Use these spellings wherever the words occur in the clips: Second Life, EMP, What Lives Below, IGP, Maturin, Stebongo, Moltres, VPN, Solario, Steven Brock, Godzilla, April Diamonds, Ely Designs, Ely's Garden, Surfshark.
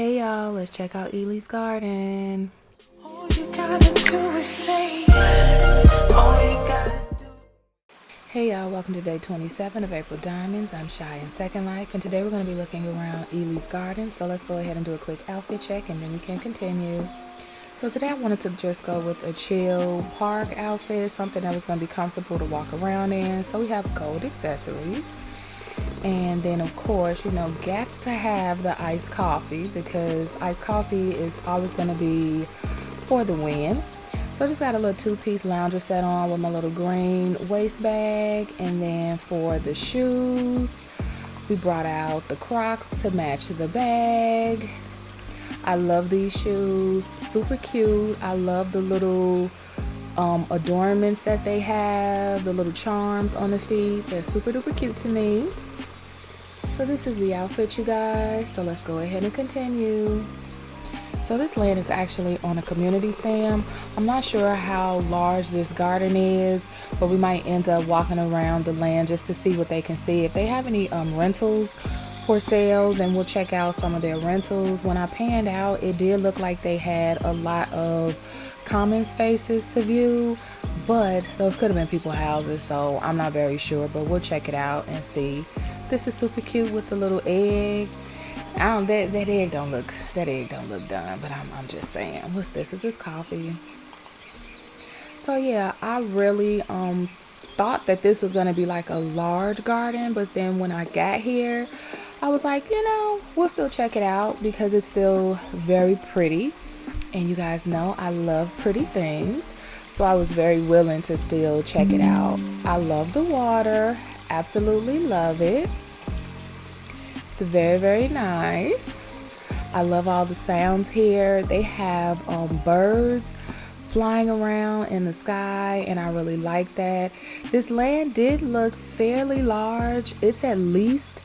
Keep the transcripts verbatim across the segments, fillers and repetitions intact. Hey y'all, let's check out Ely's Garden. All you gotta do is say yes. All you gotta do. Hey y'all, welcome to day twenty-seven of April Diamonds. I'm Shy in Second Life, and today we're going to be looking around Ely's Garden. So let's go ahead and do a quick outfit check, and then we can continue. So today I wanted to just go with a chill park outfit, something that was going to be comfortable to walk around in. So we have gold accessories. And then of course, you know, gats to have the iced coffee, because iced coffee is always going to be for the win. So I just got a little two-piece lounger set on with my little green waist bag. And then for the shoes, we brought out the Crocs to match the bag. I love these shoes, super cute. I love the little um, adornments that they have, the little charms on the feet. They're super duper cute to me. So this is the outfit, you guys. So let's go ahead and continue. So this land is actually on a community sim. I'm not sure how large this garden is, but we might end up walking around the land just to see what they can see. If they have any um, rentals for sale, then we'll check out some of their rentals. When I panned out, it did look like they had a lot of common spaces to view, but those could have been people's houses, so I'm not very sure, but we'll check it out and see. This is super cute with the little egg. I don't, that, that egg don't look, that egg don't look done, but I'm, I'm just saying. What's this? Is this coffee? So yeah, I really um, thought that this was gonna be like a large garden, but then when I got here, I was like, you know, we'll still check it out because it's still very pretty. And you guys know I love pretty things. So I was very willing to still check it out. I love the water. Absolutely love it. It's very, very nice. I love all the sounds here. They have um, birds flying around in the sky, and I really like that. This land did look fairly large. It's at least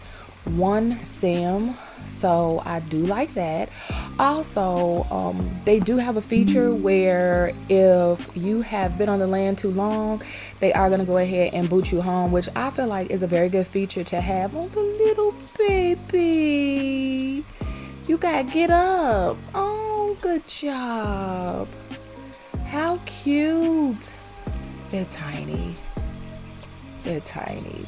one sim, so I do like that. Also, um, they do have a feature where if you have been on the land too long, they are going to go ahead and boot you home, which I feel like is a very good feature to have on the little baby. You gotta get up. Oh, good job. How cute. They're tiny. They're tiny.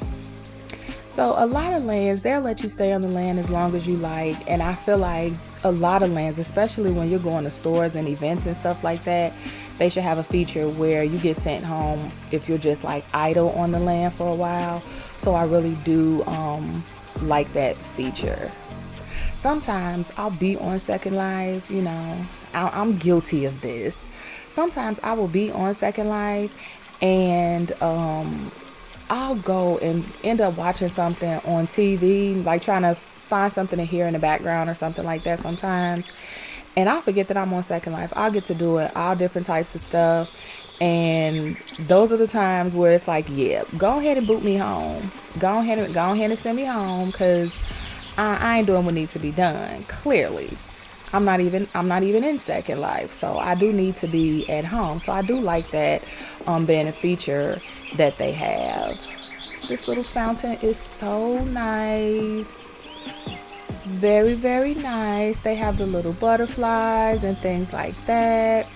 So a lot of lands, they'll let you stay on the land as long as you like, and I feel like a lot of lands, especially when you're going to stores and events and stuff like that, they should have a feature where you get sent home if you're just like idle on the land for a while. So I really do um, like that feature. Sometimes I'll be on Second Life, you know, I I'm guilty of this. Sometimes I will be on Second Life and um, I'll go and end up watching something on T V, like trying to find something to hear in the background or something like that sometimes. And I'll forget that I'm on Second Life. I'll get to doing all different types of stuff. And those are the times where it's like, yeah, go ahead and boot me home. Go ahead and, go ahead and send me home, because I, I ain't doing what needs to be done. Clearly, I'm not even I'm not even in Second Life. So I do need to be at home. So I do like that um, being a feature that they have. This little fountain is so nice. Very, very nice. They have the little butterflies and things like that.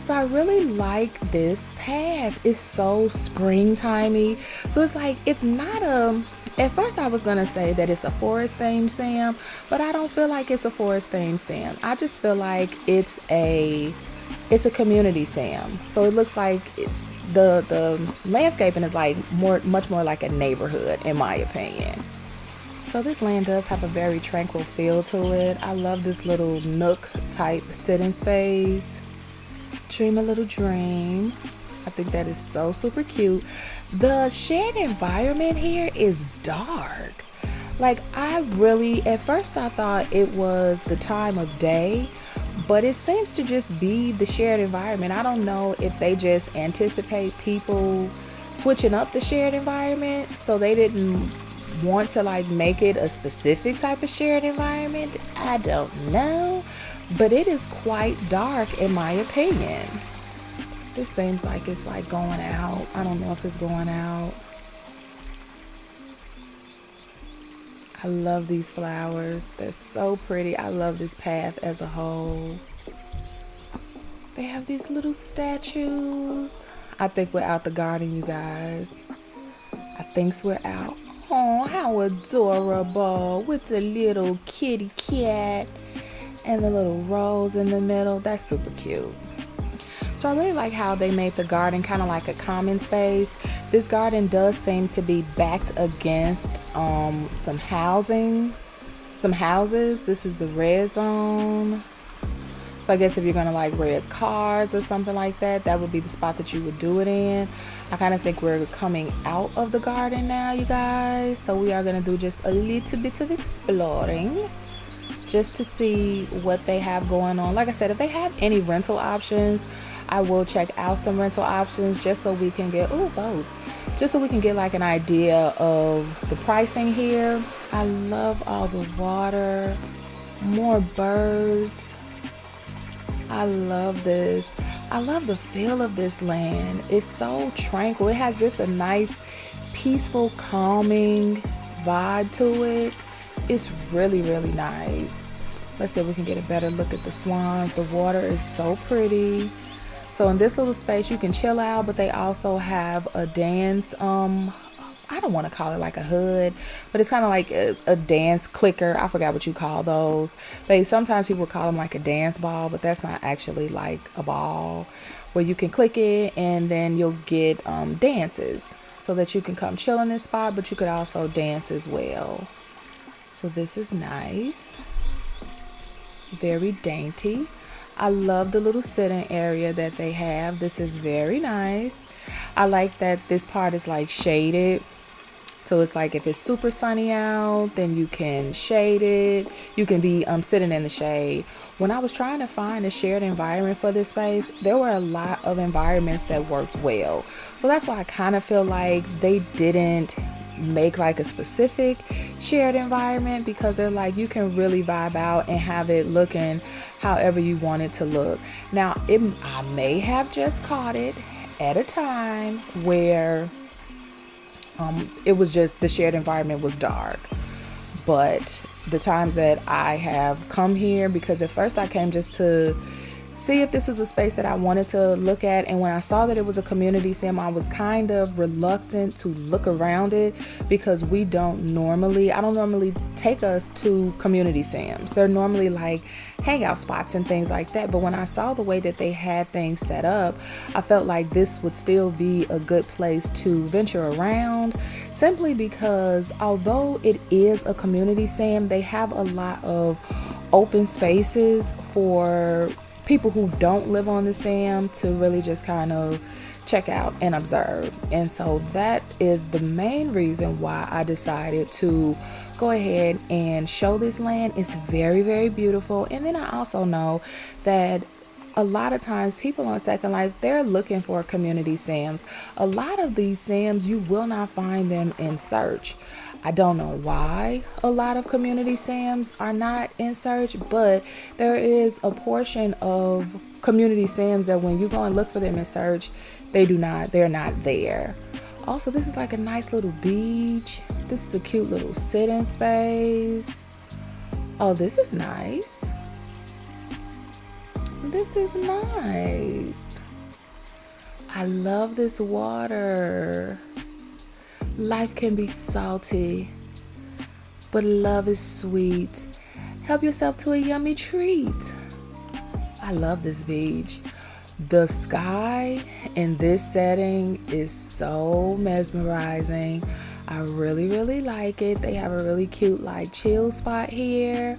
So I really like this path. It's so springtimey. So it's like, it's not a, at first I was gonna say that it's a forest themed sim, but I don't feel like it's a forest themed sim. I just feel like it's a it's a community sim. So it looks like it, the the landscaping is like more much more like a neighborhood, in my opinion. So this land does have a very tranquil feel to it. I love this little nook type sitting space. Dream a little dream. I think that is so super cute. The shared environment here is dark. Like, I really, at first I thought it was the time of day, but it seems to just be the shared environment. I don't know if they just anticipate people switching up the shared environment, so they didn't want to like make it a specific type of shared environment. I don't know, but it is quite dark in my opinion. This seems like it's like going out. I don't know if it's going out. I I love these flowers. They're so pretty. I love this path as a whole. They have these little statues. I think we're out the garden, you guys. I think we're out. Oh, how adorable, with the little kitty cat and the little rose in the middle. That's super cute. So I really like how they made the garden kind of like a common space. This garden does seem to be backed against um, some housing, some houses. This is the red zone. So I guess if you're gonna like res cars or something like that, that would be the spot that you would do it in. I kind of think we're coming out of the garden now, you guys. So we are gonna do just a little bit of exploring, just to see what they have going on. Like I said, if they have any rental options, I will check out some rental options just so we can get, ooh, boats, just so we can get like an idea of the pricing here. I love all the water, more birds. I love this. I love the feel of this land. It's so tranquil. It has just a nice, peaceful, calming vibe to it. It's really, really nice. Let's see if we can get a better look at the swans. The water is so pretty. So in this little space, you can chill out, but they also have a dance, um, I don't want to call it like a hood, but it's kind of like a, a dance clicker. I forgot what you call those. They sometimes people call them like a dance ball, but that's not actually like a ball, where you can click it and then you'll get um, dances, so that you can come chill in this spot, but you could also dance as well. So this is nice, very dainty. I love the little sitting area that they have. This is very nice. I like that this part is like shaded. So it's like if it's super sunny out, then you can shade it. You can be um, sitting in the shade. When I was trying to find a shared environment for this space, there were a lot of environments that worked well. So that's why I kind of feel like they didn't make like a specific shared environment, because they're like, you can really vibe out and have it looking however you want it to look. Now, it, I may have just caught it at a time where um, it was just the shared environment was dark, but the times that I have come here, because at first I came just to see if this was a space that I wanted to look at, and when I saw that it was a community sim, I was kind of reluctant to look around it, because we don't normally, I don't normally take us to community sims. They're normally like hangout spots and things like that, but when I saw the way that they had things set up, I felt like this would still be a good place to venture around, simply because although it is a community sim, they have a lot of open spaces for people who don't live on the sim to really just kind of check out and observe. And so that is the main reason why I decided to go ahead and show this land. It's very, very beautiful. And then I also know that a lot of times people on Second Life, they're looking for community sims. A lot of these sims, you will not find them in search. I don't know why a lot of community sims are not in search, but there is a portion of community sims that when you go and look for them in search, they do not, they're not there. Also, this is like a nice little beach. This is a cute little sit-in space. Oh, this is nice. This is nice. I love this water. Life can be salty, but love is sweet. Help yourself to a yummy treat. I love this beach. The sky in this setting is so mesmerizing. I really, really like it. They have a really cute, like, chill spot here.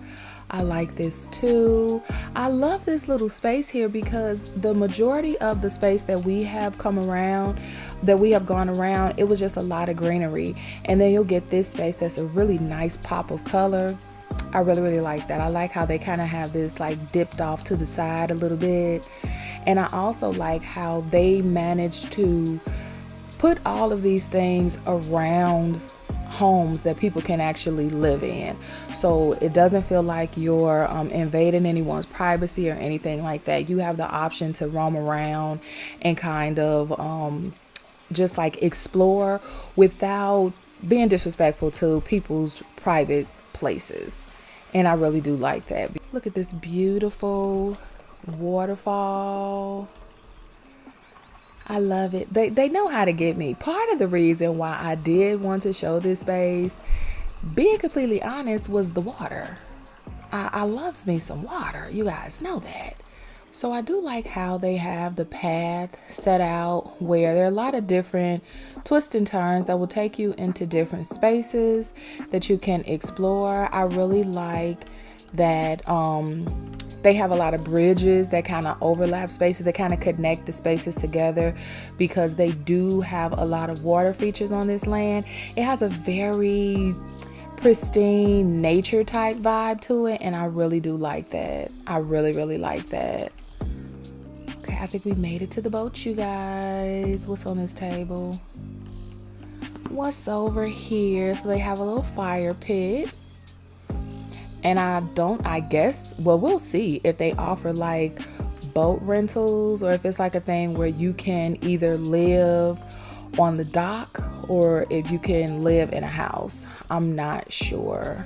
I like this too. I love this little space here, because the majority of the space that we have come around, that we have gone around, it was just a lot of greenery. And then you'll get this space that's a really nice pop of color. I really, really like that. I like how they kind of have this like dipped off to the side a little bit. And I also like how they managed to put all of these things around homes that people can actually live in, so it doesn't feel like you're um, invading anyone's privacy or anything like that. You have the option to roam around and kind of um, just like explore without being disrespectful to people's private places. And I really do like that. Look at this beautiful waterfall. I love it. They, they know how to get me. Part of the reason why I did want to show this space, being completely honest, was the water. I, I loves me some water. You guys know that. So I do like how they have the path set out where there are a lot of different twists and turns that will take you into different spaces that you can explore. I really like that um, they have a lot of bridges that kind of overlap spaces, that kind of connect the spaces together, because they do have a lot of water features on this land. It has a very pristine nature type vibe to it, and I really do like that. I really, really like that. Okay, I think we made it to the boat, you guys. What's on this table? What's over here? So they have a little fire pit. And I don't, I guess, well, we'll see if they offer like boat rentals, or if it's like a thing where you can either live on the dock or if you can live in a house. I'm not sure.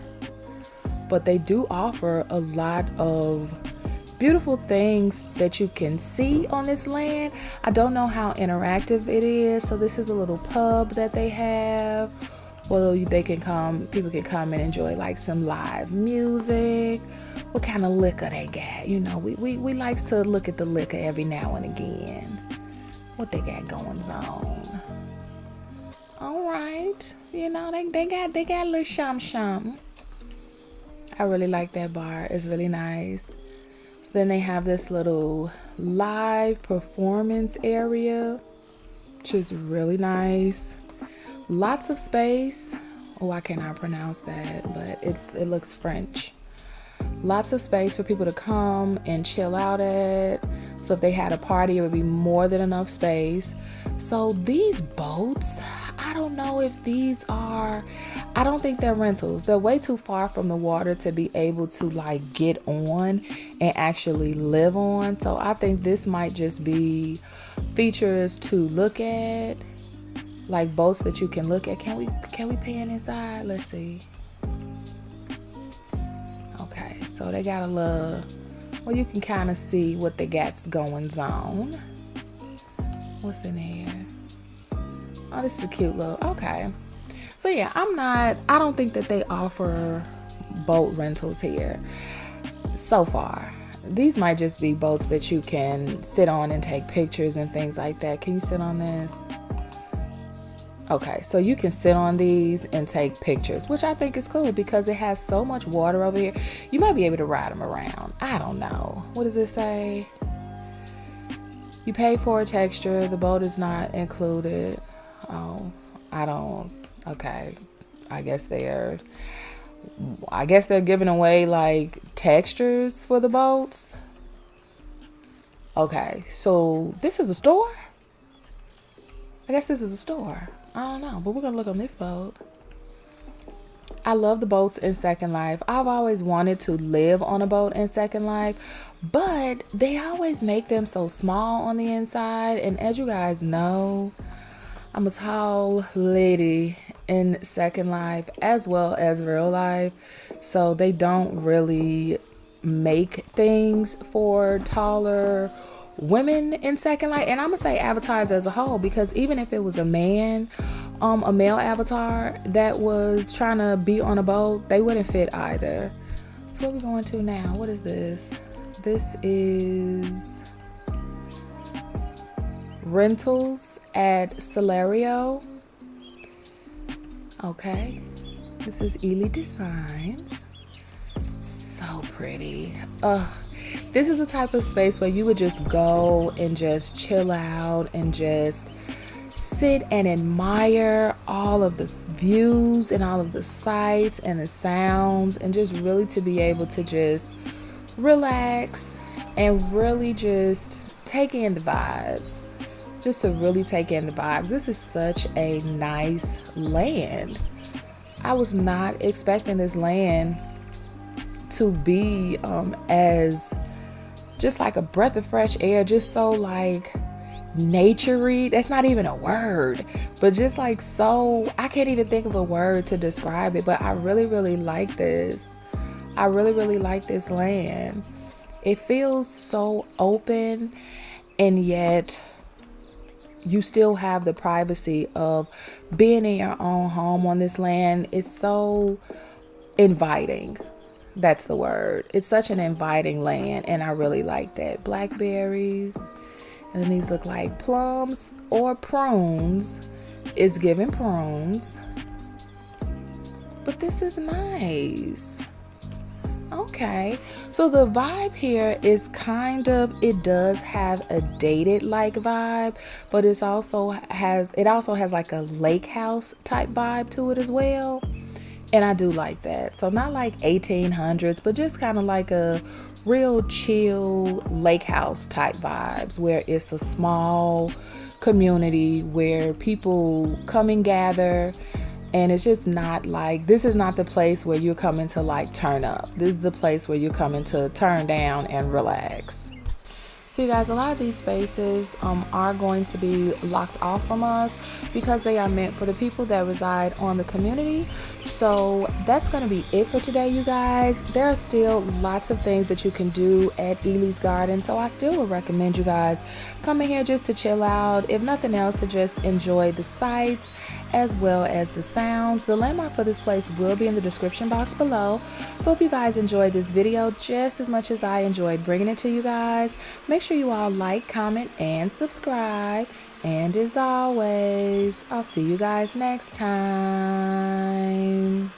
But they do offer a lot of beautiful things that you can see on this land. I don't know how interactive it is. So this is a little pub that they have. Well, they can come, people can come and enjoy like some live music. What kind of liquor they got? You know, we, we, we likes to look at the liquor every now and again. What they got going on. All right. You know, they, they got they got a little shum shum. I really like that bar. It's really nice. So then they have this little live performance area, which is really nice. Lots of space. Oh, I cannot pronounce that, but it's it looks French. Lots of space for people to come and chill out at. So if they had a party, it would be more than enough space. So these boats, I don't know if these are, I don't think they're rentals. They're way too far from the water to be able to like get on and actually live on. So I think this might just be features to look at, like boats that you can look at. Can we can we pan inside? Let's see. Okay, so they got a little, well, you can kind of see what they got's going on. What's in here? Oh, this is a cute little, okay. So yeah, I'm not, I don't think that they offer boat rentals here so far. These might just be boats that you can sit on and take pictures and things like that. Can you sit on this? Okay, so you can sit on these and take pictures, which I think is cool because it has so much water over here. You might be able to ride them around. I don't know. What does it say? You pay for a texture. The boat is not included. Oh, I don't. Okay, I guess they're. I guess they're giving away like textures for the boats. Okay, so this is a store? I guess this is a store. I don't know, but we're gonna look on this boat. I love the boats in Second Life. I've always wanted to live on a boat in Second Life, but they always make them so small on the inside. And as you guys know, I'm a tall lady in Second Life as well as real life. So they don't really make things for taller women in Second Life, and I'm gonna say avatars as a whole, because even if it was a man, um a male avatar that was trying to be on a boat, they wouldn't fit either. So what are we going to now? What is this? This is rentals at Solario. Okay, this is Ely Designs. So pretty. Ugh. This is the type of space where you would just go and just chill out and just sit and admire all of the views and all of the sights and the sounds, and just really to be able to just relax and really just take in the vibes. Just to really take in the vibes. This is such a nice land. I was not expecting this land to be um, as just like a breath of fresh air, just so like naturey. That's not even a word, but just like so, I can't even think of a word to describe it, but I really, really like this. I really, really like this land. It feels so open, and yet you still have the privacy of being in your own home on this land. It's so inviting. That's the word. It's such an inviting land, and I really like that. Blackberries, and then these look like plums or prunes. It's giving prunes, but this is nice. Okay, so the vibe here is kind of, it does have a dated like vibe, but it's also has it also has like a lake house type vibe to it as well, and I do like that. So not like eighteen hundreds, but just kind of like a real chill lake house type vibes, where it's a small community where people come and gather. And it's just not like, this is not the place where you're coming to like turn up. This is the place where you're coming to turn down and relax. So you guys, a lot of these spaces um, are going to be locked off from us because they are meant for the people that reside on the community. So that's going to be it for today, you guys. There are still lots of things that you can do at Ely's Garden, so I still would recommend you guys coming here just to chill out, if nothing else, to just enjoy the sights as well as the sounds. The landmark for this place will be in the description box below. So if you guys enjoyed this video just as much as I enjoyed bringing it to you guys, make Make sure you all like, comment, and subscribe. And as always, I'll see you guys next time.